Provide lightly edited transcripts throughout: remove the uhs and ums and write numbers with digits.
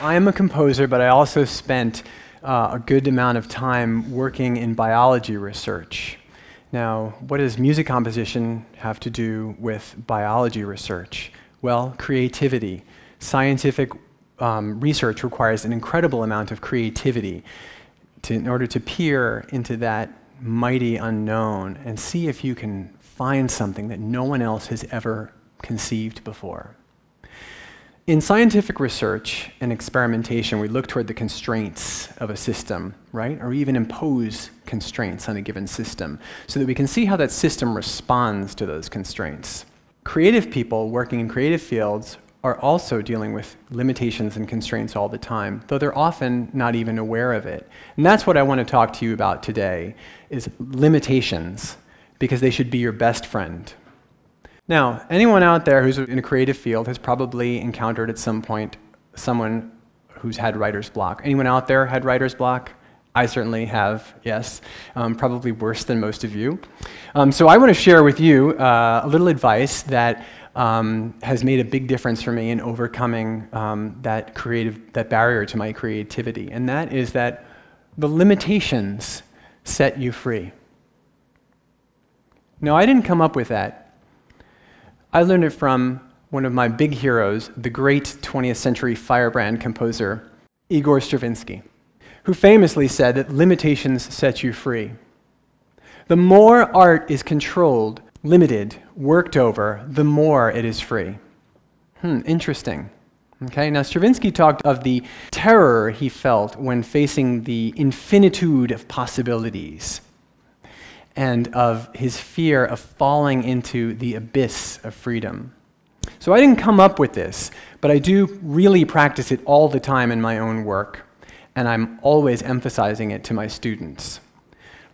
I am a composer, but I also spent a good amount of time working in biology research. Now, what does music composition have to do with biology research? Well, creativity. Scientific research requires an incredible amount of creativity in order to peer into that mighty unknown and see if you can find something that no one else has ever conceived before. In scientific research and experimentation, we look toward the constraints of a system, right? Or even impose constraints on a given system so that we can see how that system responds to those constraints. Creative people working in creative fields are also dealing with limitations and constraints all the time, though they're often not even aware of it. And that's what I want to talk to you about today, is limitations, because they should be your best friend. Now, anyone out there who's in a creative field has probably encountered at some point someone who's had writer's block. Anyone out there had writer's block? I certainly have, yes. Probably worse than most of you. So I want to share with you a little advice that has made a big difference for me in overcoming that barrier to my creativity. And that is that the limitations set you free. Now, I didn't come up with that. I learned it from one of my big heroes, the great 20th century firebrand composer, Igor Stravinsky, who famously said that limitations set you free. The more art is controlled, limited, worked over, the more it is free. Interesting. Okay, now Stravinsky talked of the terror he felt when facing the infinitude of possibilities, and of his fear of falling into the abyss of freedom. So I didn't come up with this, but I do really practice it all the time in my own work, and I'm always emphasizing it to my students.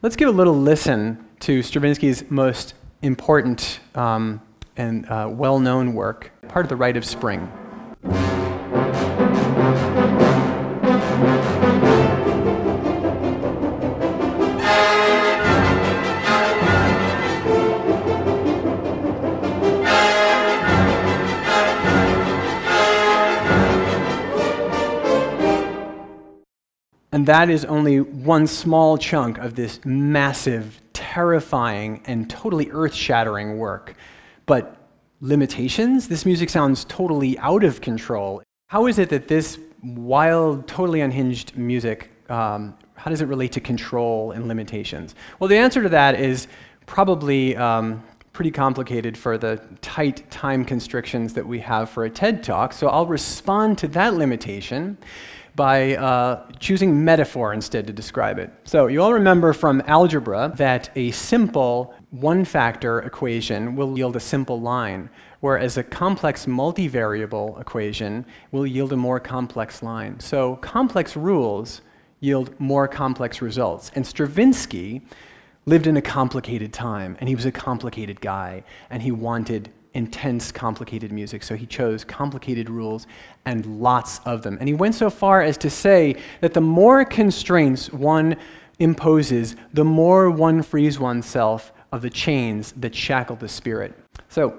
Let's give a little listen to Stravinsky's most important and well-known work, part of the Rite of Spring. And that is only one small chunk of this massive, terrifying, and totally earth-shattering work. But limitations? This music sounds totally out of control. How is it that this wild, totally unhinged music, how does it relate to control and limitations? Well, the answer to that is probably pretty complicated for the tight time constrictions that we have for a TED Talk, so I'll respond to that limitation by choosing metaphor instead to describe it. So you all remember from algebra that a simple one-factor equation will yield a simple line, whereas a complex multivariable equation will yield a more complex line. So complex rules yield more complex results. And Stravinsky lived in a complicated time, and he was a complicated guy, and he wanted intense, complicated music. So he chose complicated rules and lots of them. And he went so far as to say that the more constraints one imposes, the more one frees oneself of the chains that shackle the spirit. So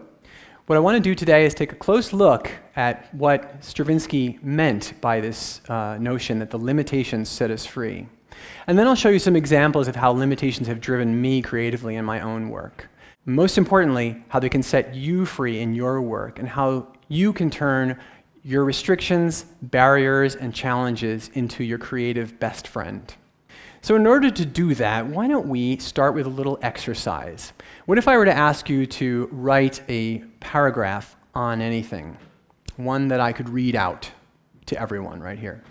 what I want to do today is take a close look at what Stravinsky meant by this notion that the limitations set us free. And then I'll show you some examples of how limitations have driven me creatively in my own work. Most importantly, how they can set you free in your work and how you can turn your restrictions, barriers, and challenges into your creative best friend. So in order to do that, why don't we start with a little exercise? What if I were to ask you to write a paragraph on anything, one that I could read out to everyone right here?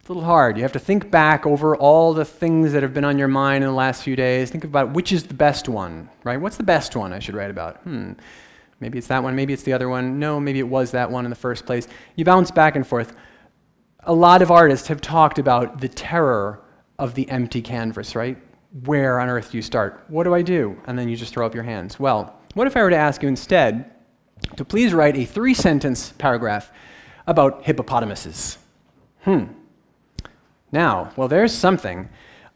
It's a little hard. You have to think back over all the things that have been on your mind in the last few days. Think about which is the best one, right? What's the best one I should write about? Maybe it's that one, maybe it's the other one. No, maybe it was that one in the first place. You bounce back and forth. A lot of artists have talked about the terror of the empty canvas, right? Where on earth do you start? What do I do? And then you just throw up your hands. Well, what if I were to ask you instead to please write a 3-sentence paragraph about hippopotamuses? Now, well, there's something.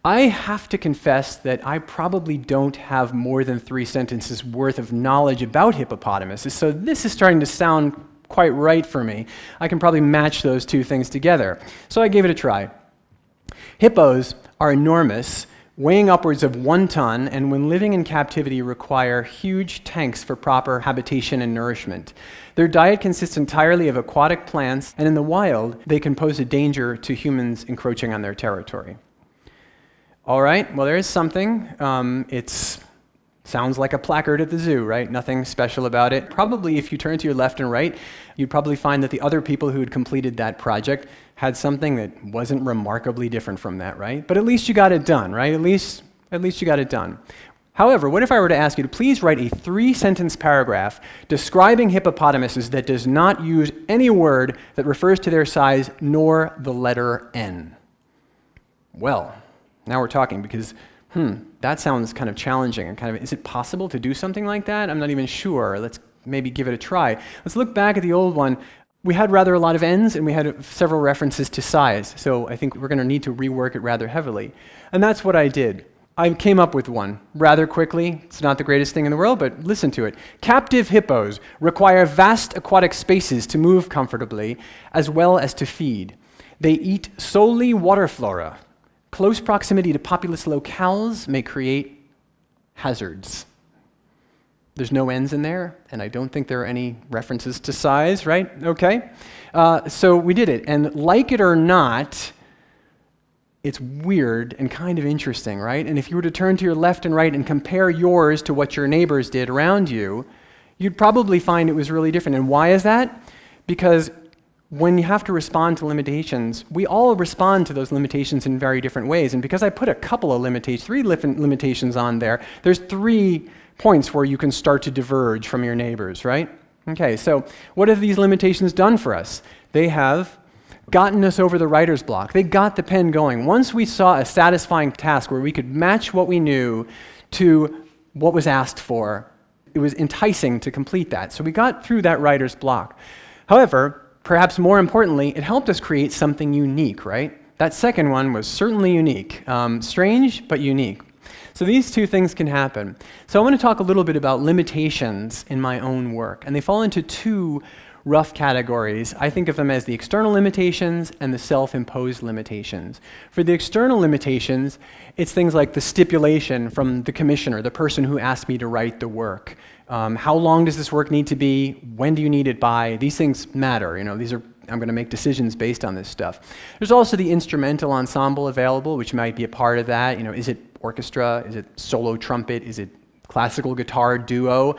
I have to confess that I probably don't have more than 3 sentences worth of knowledge about hippopotamuses, so this is starting to sound quite right for me. I can probably match those two things together. So I gave it a try. Hippos are enormous, weighing upwards of 1 ton, and when living in captivity require huge tanks for proper habitation and nourishment. Their diet consists entirely of aquatic plants, and in the wild, they can pose a danger to humans encroaching on their territory. All right, well, there is something. Sounds like a placard at the zoo, right? Nothing special about it. Probably if you turn to your left and right, you'd probably find that the other people who had completed that project had something that wasn't remarkably different from that, right? But at least you got it done, right? At least you got it done. However, what if I were to ask you to please write a 3-sentence paragraph describing hippopotamuses that does not use any word that refers to their size nor the letter N? Well, now we're talking, because that sounds kind of challenging, and is it possible to do something like that? I'm not even sure. Let's maybe give it a try. Let's look back at the old one. We had rather a lot of N's, and we had several references to size, so I think we're going to need to rework it rather heavily. And that's what I did. I came up with one rather quickly. It's not the greatest thing in the world, but listen to it. Captive hippos require vast aquatic spaces to move comfortably, as well as to feed. They eat solely water flora. Close proximity to populous locales may create hazards. There's no N's in there, and I don't think there are any references to size, right? Okay. So we did it, and like it or not, it's weird and kind of interesting, right? And if you were to turn to your left and right and compare yours to what your neighbors did around you, you'd probably find it was really different. And why is that? Because when you have to respond to limitations, we all respond to those limitations in very different ways. And because I put a couple of limitations, 3 limitations on there, there's 3 points where you can start to diverge from your neighbors, right? Okay, so what have these limitations done for us? They have gotten us over the writer's block. They got the pen going. Once we saw a satisfying task where we could match what we knew to what was asked for, it was enticing to complete that. So we got through that writer's block. However, perhaps more importantly, it helped us create something unique, right? That second one was certainly unique. Strange, but unique. So these two things can happen. So I want to talk a little bit about limitations in my own work, and they fall into 2 rough categories. I think of them as the external limitations and the self-imposed limitations. For the external limitations, it's things like the stipulation from the commissioner, the person who asked me to write the work. How long does this work need to be? When do you need it by? These things matter. You know, these are, I'm going to make decisions based on this stuff. There's also the instrumental ensemble available, which might be a part of that. You know, is it orchestra? Is it solo trumpet? Is it classical guitar duo?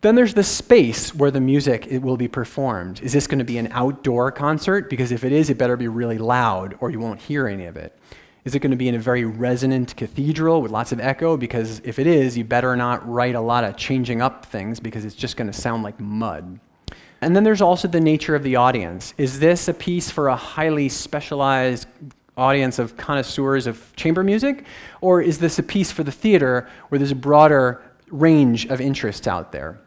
Then there's the space where the music will be performed. Is this going to be an outdoor concert? Because if it is, it better be really loud or you won't hear any of it. Is it going to be in a very resonant cathedral with lots of echo? Because if it is, you better not write a lot of changing up things because it's just going to sound like mud. And then there's also the nature of the audience. Is this a piece for a highly specialized audience of connoisseurs of chamber music? Or is this a piece for the theater where there's a broader range of interests out there?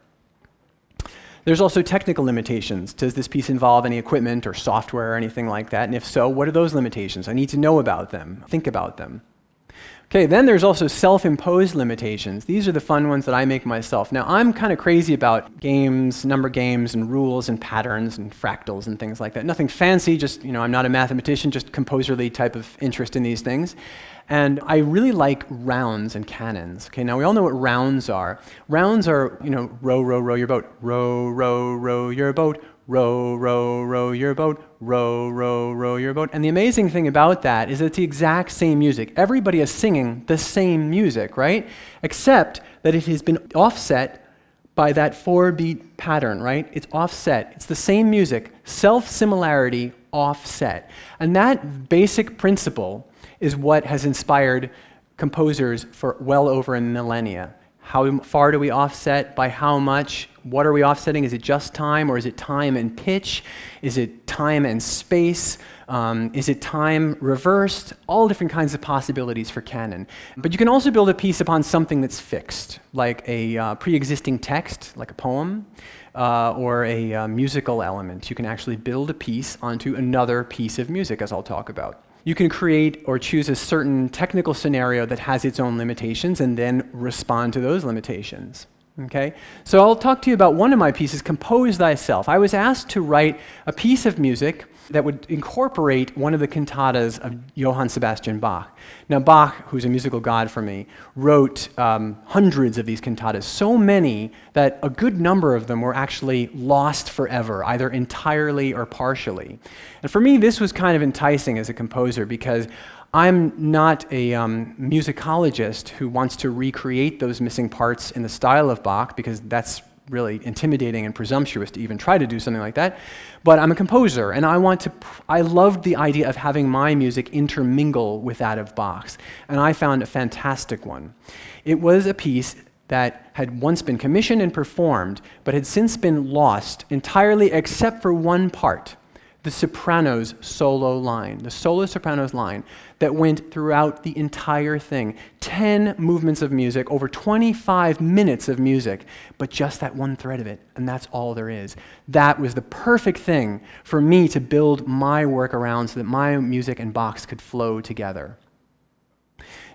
There's also technical limitations. Does this piece involve any equipment or software or anything like that? And if so, what are those limitations? I need to know about them, think about them. Okay, then there's also self-imposed limitations. These are the fun ones that I make myself. Now, I'm kind of crazy about games, number games, and rules, and patterns, and fractals, and things like that. Nothing fancy, just, you know, I'm not a mathematician, just composerly type of interest in these things. And I really like rounds and cannons. Okay, now we all know what rounds are. Rounds are, you know, row, row, row your boat. Row, row, row your boat. Row, row, row your boat. Row, row, row your boat. And the amazing thing about that is that it's the exact same music. Everybody is singing the same music, right? Except that it has been offset by that 4-beat pattern, right? It's offset. It's the same music. Self-similarity offset. And that basic principle is what has inspired composers for well over a millennia. How far do we offset? By how much? What are we offsetting? Is it just time, or is it time and pitch? Is it time and space? Is it time reversed? All different kinds of possibilities for canon. But you can also build a piece upon something that's fixed, like a pre-existing text, like a poem, or a musical element. You can actually build a piece onto another piece of music, as I'll talk about. you can create or choose a certain technical scenario that has its own limitations and then respond to those limitations. Okay? So I'll talk to you about one of my pieces, Compose Thyself. I was asked to write a piece of music that would incorporate one of the cantatas of Johann Sebastian Bach. Now Bach, who's a musical god for me, wrote hundreds of these cantatas, so many that a good number of them were actually lost forever, either entirely or partially. And for me, this was kind of enticing as a composer because I'm not a musicologist who wants to recreate those missing parts in the style of Bach, because that's really intimidating and presumptuous to even try to do something like that. But I'm a composer, and I want to. I loved the idea of having my music intermingle with that of Bach's, and I found a fantastic one. It was a piece that had once been commissioned and performed, but had since been lost entirely except for one part. The soprano's solo line, the solo-soprano's line that went throughout the entire thing. 10 movements of music, over 25 minutes of music, but just that one thread of it, and that's all there is. That was the perfect thing for me to build my work around so that my music and Bach's could flow together.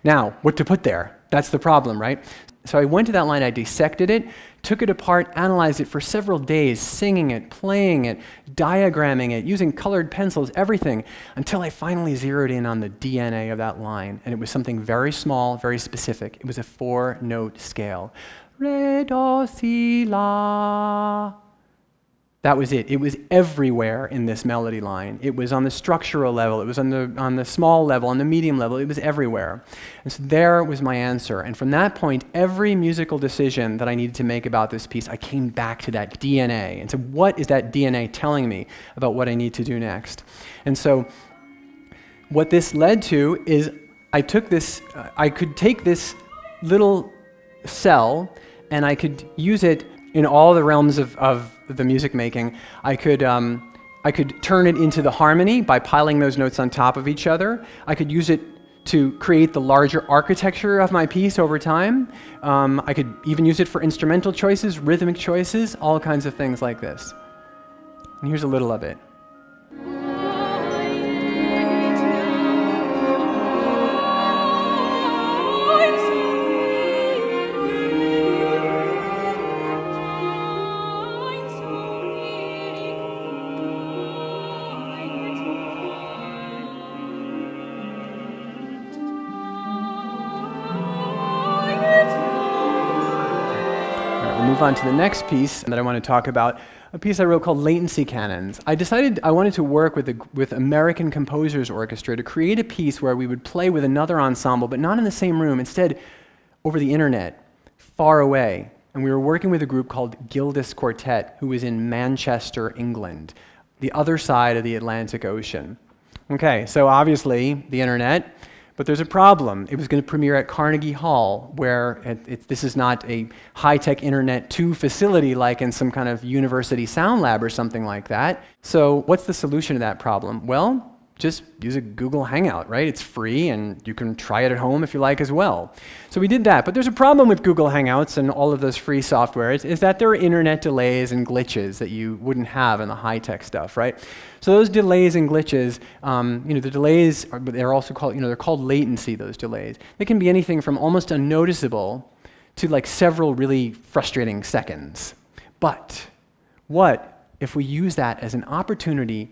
Now, what to put there? That's the problem, right? So I went to that line, I dissected it, took it apart, analyzed it for several days, singing it, playing it, diagramming it, using colored pencils, everything, until I finally zeroed in on the DNA of that line. And it was something very small, very specific. It was a 4-note scale. Re, do, si, la. That was it. It was everywhere in this melody line. It was on the structural level, it was on the small level, on the medium level, it was everywhere. And so there was my answer. And from that point, every musical decision that I needed to make about this piece, I came back to that DNA and said, what is that DNA telling me about what I need to do next? And so what this led to is I took this, I could take this little cell and I could use it in all the realms of the music making. I could turn it into the harmony by piling those notes on top of each other. I could use it to create the larger architecture of my piece over time. I could even use it for instrumental choices, rhythmic choices, all kinds of things like this. And here's a little of it. On to the next piece that I want to talk about, a piece I wrote called Latency Cannons. I decided I wanted to work with American Composers Orchestra to create a piece where we would play with another ensemble, but not in the same room, instead over the internet, far away. And we were working with a group called Gildas Quartet, who was in Manchester, England, the other side of the Atlantic Ocean. Okay, so obviously the internet, but there's a problem. It was going to premiere at Carnegie Hall, where this is not a high-tech Internet 2 facility like in some kind of university sound lab or something like that. So what's the solution to that problem? Well, just use a Google Hangout, right? It's free, and you can try it at home if you like as well. So we did that, but there's a problem with Google Hangouts and all of those free software, is that there are internet delays and glitches that you wouldn't have in the high-tech stuff, right? So those delays and glitches, the delays, they're also called, they're called latency, those delays. They can be anything from almost unnoticeable to like several really frustrating seconds. But what if we use that as an opportunity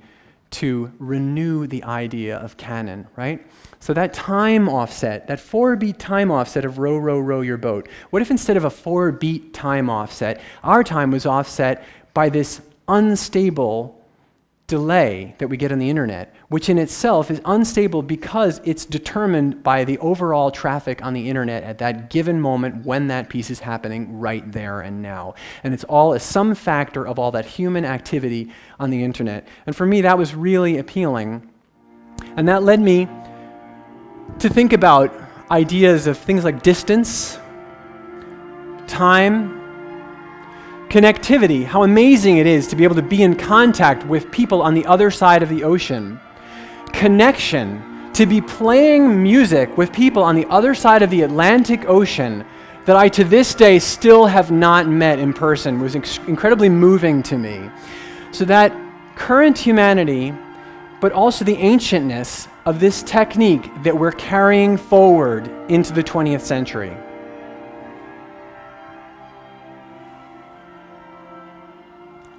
to renew the idea of canon, right? So that time offset, that 4-beat time offset of row, row, row your boat, what if instead of a 4-beat time offset, our time was offset by this unstable delay that we get on the internet, which in itself is unstable because it's determined by the overall traffic on the internet at that given moment when that piece is happening right there and now. And it's all some factor of all that human activity on the internet. And for me, that was really appealing. And that led me to think about ideas of things like distance, time, connectivity, how amazing it is to be able to be in contact with people on the other side of the ocean. Connection, to be playing music with people on the other side of the Atlantic Ocean that I to this day still have not met in person, was incredibly moving to me. So that current humanity, but also the ancientness of this technique that we're carrying forward into the 20th century.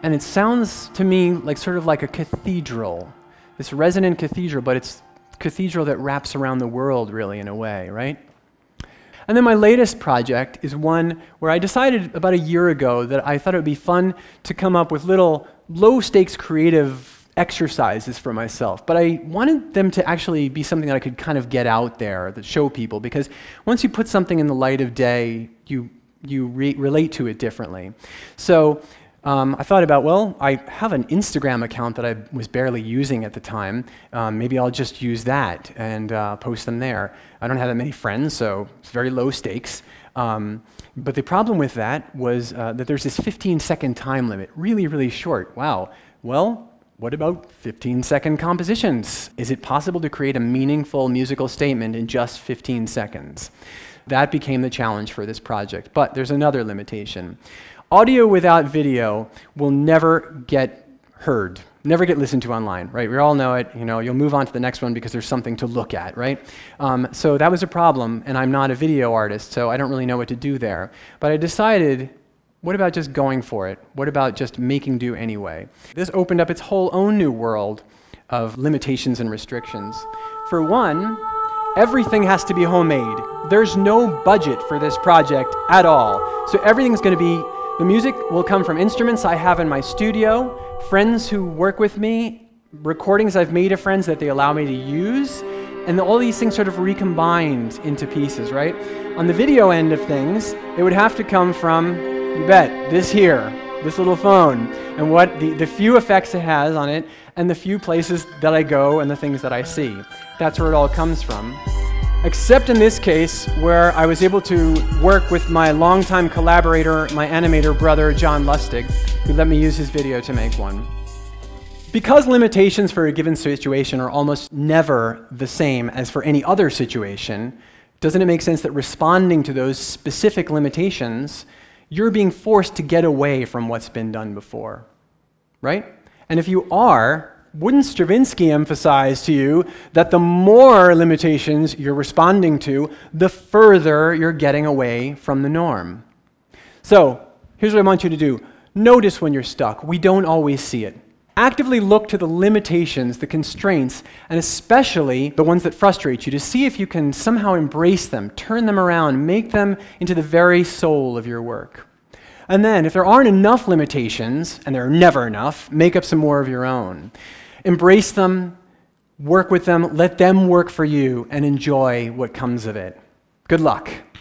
And it sounds to me like sort of like a cathedral, this resonant cathedral, but it's a cathedral that wraps around the world, really, in a way, right? And then my latest project is one where I decided about a year ago that I thought it would be fun to come up with little low-stakes creative exercises for myself. But I wanted them to actually be something that I could kind of get out there, that show people, because once you put something in the light of day, you relate to it differently. So I thought about, well, I have an Instagram account that I was barely using at the time. Maybe I'll just use that and post them there. I don't have that many friends, so it's very low stakes. But the problem with that was that there's this 15-second time limit. Really, really short. Wow. Well, what about 15-second compositions? Is it possible to create a meaningful musical statement in just 15 seconds? That became the challenge for this project. But there's another limitation. Audio without video will never get heard, never get listened to online, right? We all know it, you know, you'll move on to the next one because there's something to look at, right? So that was a problem, and I'm not a video artist, so I don't really know what to do there. But I decided, what about just going for it? What about just making do anyway? This opened up its whole own new world of limitations and restrictions. For one, everything has to be homemade. There's no budget for this project at all. So everything's gonna be the music will come from instruments I have in my studio, friends who work with me, recordings I've made of friends that they allow me to use, and all these things sort of recombined into pieces, right? On the video end of things, it would have to come from, you bet, this here, this little phone, and what the few effects it has on it, and the few places that I go and the things that I see. That's where it all comes from. Except in this case, where I was able to work with my longtime collaborator, my animator brother, John Lustig, who let me use his video to make one. Because limitations for a given situation are almost never the same as for any other situation, doesn't it make sense that responding to those specific limitations, you're being forced to get away from what's been done before, right? And if you are, wouldn't Stravinsky emphasize to you that the more limitations you're responding to, the further you're getting away from the norm? So, here's what I want you to do. Notice when you're stuck. We don't always see it. Actively look to the limitations, the constraints, and especially the ones that frustrate you, to see if you can somehow embrace them, turn them around, make them into the very soul of your work. And then, if there aren't enough limitations, and there are never enough, make up some more of your own. Embrace them, work with them, let them work for you, and enjoy what comes of it. Good luck.